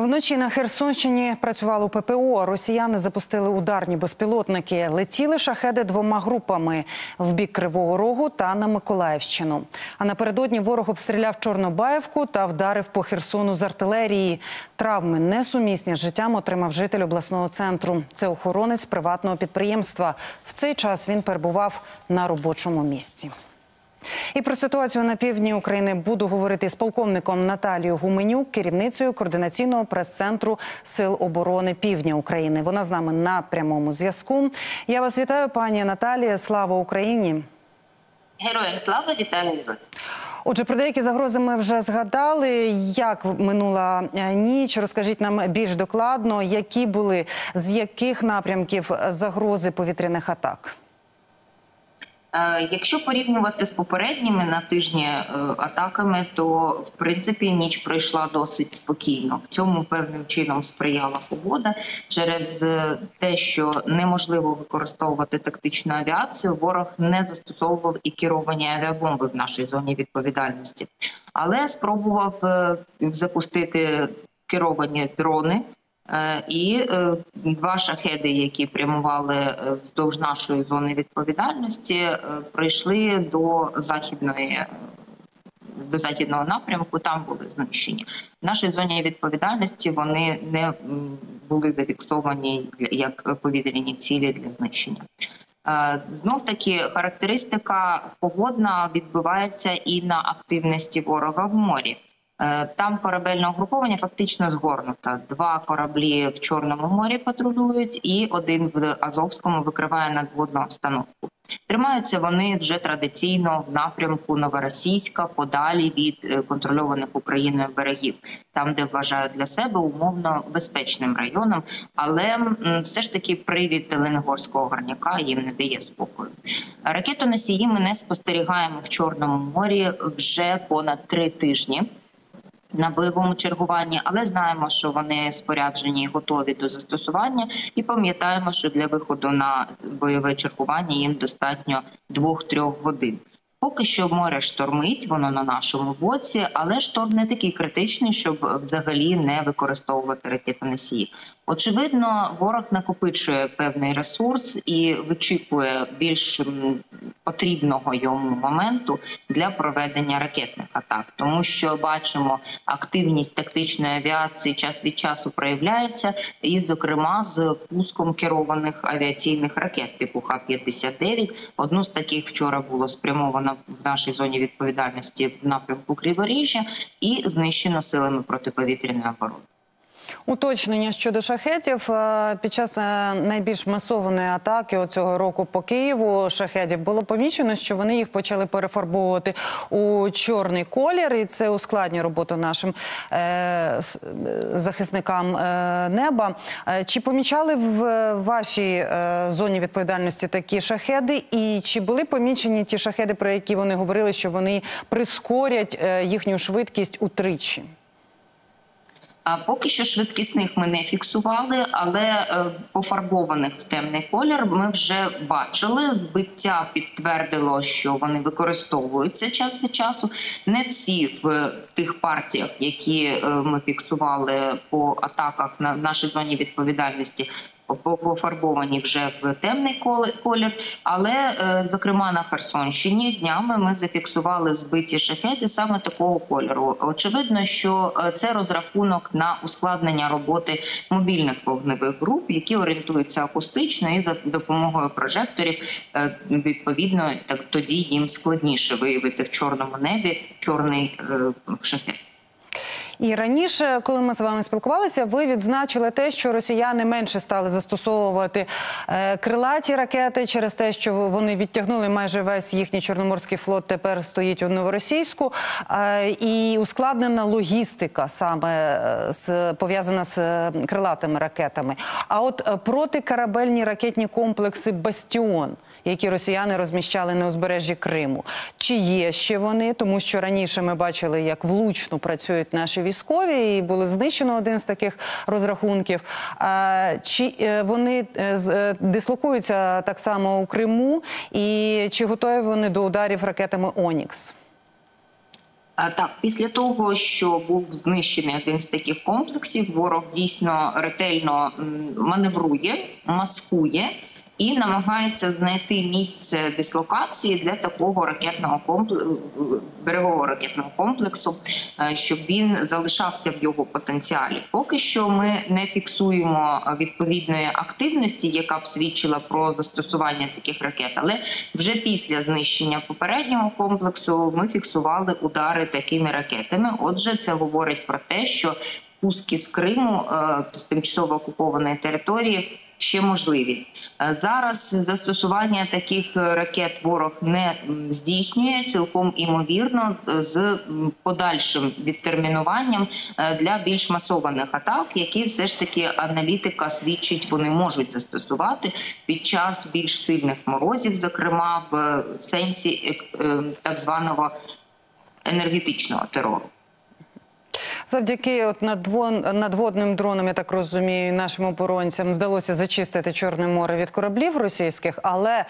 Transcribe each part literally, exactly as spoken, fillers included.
Вночі на Херсонщині працювало ППО. Росіяни запустили ударні безпілотники. Летіли шахеди двома групами – в бік Кривого Рогу та на Миколаївщину. А напередодні ворог обстріляв Чорнобаївку та вдарив по Херсону з артилерії. Травми несумісні з життям отримав житель обласного центру. Це охоронець приватного підприємства. В цей час він перебував на робочому місці. І про ситуацію на півдні України буду говорити з полковником Наталією Гуменюк, керівницею Координаційного прес-центру Сил оборони Півдня України. Вона з нами на прямому зв'язку. Я вас вітаю, пані Наталія. Слава Україні! Героям слава! Вітаю вас! Отже, про деякі загрози ми вже згадали. Як минула ніч? Розкажіть нам більш докладно, які були, з яких напрямків загрози повітряних атак? Якщо порівнювати з попередніми на тижні атаками, то, в принципі, ніч пройшла досить спокійно. В цьому певним чином сприяла погода. Через те, що неможливо використовувати тактичну авіацію, ворог не застосовував і керовані авіабомби в нашій зоні відповідальності. Але спробував запустити керовані дрони, і два шахеди, які прямували вздовж нашої зони відповідальності, прийшли до західної, до західного напрямку, там були знищені. В нашій зоні відповідальності вони не були зафіксовані як повітряні цілі для знищення. Знов-таки, характеристика погодна відбивається і на активності ворога в морі. Там корабельне угруповання фактично згорнуто. Два кораблі в Чорному морі патрулюють і один в Азовському викриває надводну обстановку. Тримаються вони вже традиційно в напрямку Новоросійська, подалі від контрольованих Україною берегів, там, де вважають для себе умовно безпечним районом, але все ж таки привід Ленгорського горняка їм не дає спокою. Ракетоносії ми не спостерігаємо в Чорному морі вже понад три тижні на бойовому чергуванні, але знаємо, що вони споряджені і готові до застосування, і пам'ятаємо, що для виходу на бойове чергування їм достатньо двох-трьох годин. Поки що море штормить, воно на нашому боці, але шторм не такий критичний, щоб взагалі не використовувати ракетоносії. Очевидно, ворог накопичує певний ресурс і вичікує більш потрібного йому моменту для проведення ракетних атак. Тому що, бачимо, активність тактичної авіації час від часу проявляється, і, зокрема, з пуском керованих авіаційних ракет типу Х п'ятдесят дев'ять. Одну з таких вчора було спрямовано в нашій зоні відповідальності в напрямку Криворіжжя і знищено силами протиповітряної оборони. Уточнення щодо шахедів. Під час найбільш масованої атаки цього року по Києву шахедів було помічено, що вони їх почали перефарбовувати у чорний колір, і це ускладнює роботу нашим е захисникам е неба. Чи помічали в вашій е зоні відповідальності такі шахеди, і чи були помічені ті шахеди, про які вони говорили, що вони прискорять е їхню швидкість утричі? А поки що швидкісних ми не фіксували, але пофарбованих в темний колір ми вже бачили. Збиття підтвердило, що вони використовуються час від часу. Не всі в тих партіях, які ми фіксували по атаках на нашій зоні відповідальності, пофарбовані вже в темний колір, але, зокрема, на Херсонщині днями ми зафіксували збиті шахеди саме такого кольору. Очевидно, що це розрахунок на ускладнення роботи мобільних вогневих груп, які орієнтуються акустично, і за допомогою прожекторів, відповідно, так тоді їм складніше виявити в чорному небі чорний шахет. І раніше, коли ми з вами спілкувалися, ви відзначили те, що росіяни менше стали застосовувати крилаті ракети через те, що вони відтягнули майже весь їхній Чорноморський флот, тепер стоїть у Новоросійську, і ускладнена логістика саме пов'язана з крилатими ракетами. А от протикорабельні ракетні комплекси «Бастіон», які росіяни розміщали на узбережжі Криму, чи є ще вони? Тому що раніше ми бачили, як влучно працюють наші військові, і було знищено один з таких розрахунків. Чи вони дислокуються так само у Криму, і чи готові вони до ударів ракетами «Онікс»? Так, після того, що був знищений один з таких комплексів, ворог дійсно ретельно маневрує, маскує і намагається знайти місце дислокації для такого ракетного комплексу, берегового ракетного комплексу, щоб він залишався в його потенціалі. Поки що ми не фіксуємо відповідної активності, яка б свідчила про застосування таких ракет, але вже після знищення попереднього комплексу ми фіксували удари такими ракетами. Отже, це говорить про те, що пуски з Криму, з тимчасово окупованої території, ще можливі. Зараз застосування таких ракет ворог не здійснює, цілком імовірно з подальшим відтермінуванням для більш масованих атак, які все ж таки аналітика свідчить, вони можуть застосувати під час більш сильних морозів, зокрема в сенсі так званого енергетичного терору. Завдяки от надводним дронам, я так розумію, нашим оборонцям вдалося зачистити Чорне море від кораблів російських, але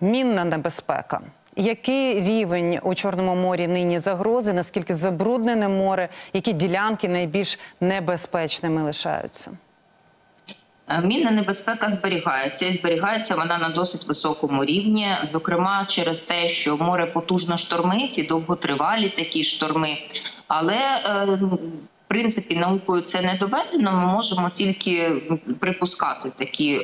мінна небезпека. Який рівень у Чорному морі нині загрози, наскільки забруднене море, які ділянки найбільш небезпечними лишаються? Мінна небезпека зберігається, і зберігається вона на досить високому рівні, зокрема через те, що море потужно штормить, і довготривалі такі шторми. Але, в принципі, наукою це не доведено, ми можемо тільки припускати такі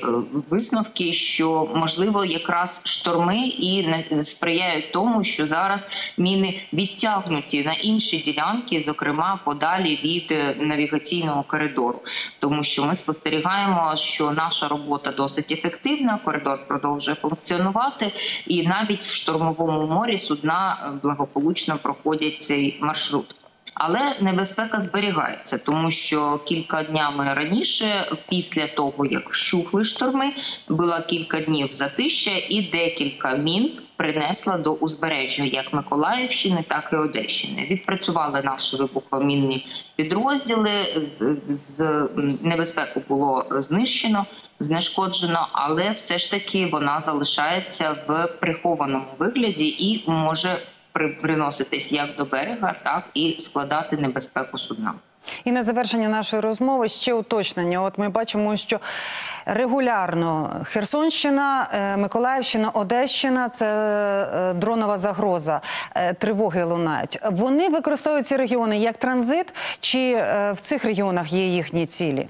висновки, що, можливо, якраз шторми і сприяють тому, що зараз міни відтягнуті на інші ділянки, зокрема, подалі від навігаційного коридору. Тому що ми спостерігаємо, що наша робота досить ефективна, коридор продовжує функціонувати, і навіть в штормовому морі судна благополучно проходять цей маршрут. Але небезпека зберігається, тому що кілька днями раніше, після того, як вщухли шторми, було кілька днів затища і декілька мін принесла до узбережжя як Миколаївщини, так і Одещини. Відпрацювали наші вибухомінні підрозділи, з, з, небезпеку було знищено, знешкоджено, але все ж таки вона залишається в прихованому вигляді і може приноситись як до берега, так і складати небезпеку судна. І на завершення нашої розмови ще уточнення. От ми бачимо, що регулярно Херсонщина, Миколаївщина, Одещина – це дронова загроза, тривоги лунають. Вони використовують ці регіони як транзит, чи в цих регіонах є їхні цілі?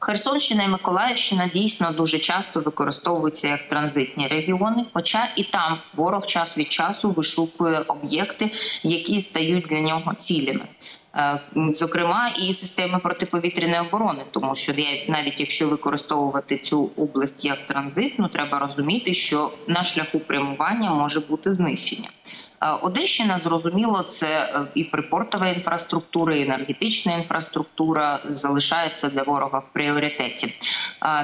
Херсонщина і Миколаївщина дійсно дуже часто використовуються як транзитні регіони, хоча і там ворог час від часу вишукує об'єкти, які стають для нього цілями. Зокрема, і системи протиповітряної оборони, тому що навіть якщо використовувати цю область як транзитну, треба розуміти, що на шляху прямування може бути знищення. Одещина, зрозуміло, це і припортова інфраструктура, і енергетична інфраструктура залишається для ворога в пріоритеті.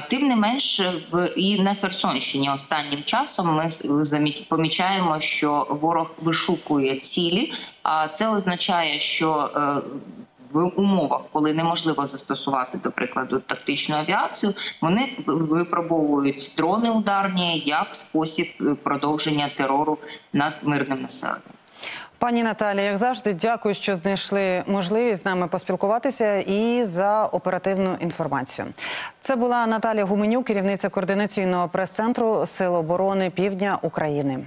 Тим не менше, і на Херсонщині останнім часом ми помічаємо, що ворог вишукує цілі, а це означає, що в умовах, коли неможливо застосувати, до прикладу, тактичну авіацію, вони випробовують дрони ударні як спосіб продовження терору над мирним населенням. Пані Наталія, як завжди, дякую, що знайшли можливість з нами поспілкуватися і за оперативну інформацію. Це була Наталія Гуменюк, керівниця Координаційного прес-центру Сил оборони Півдня України.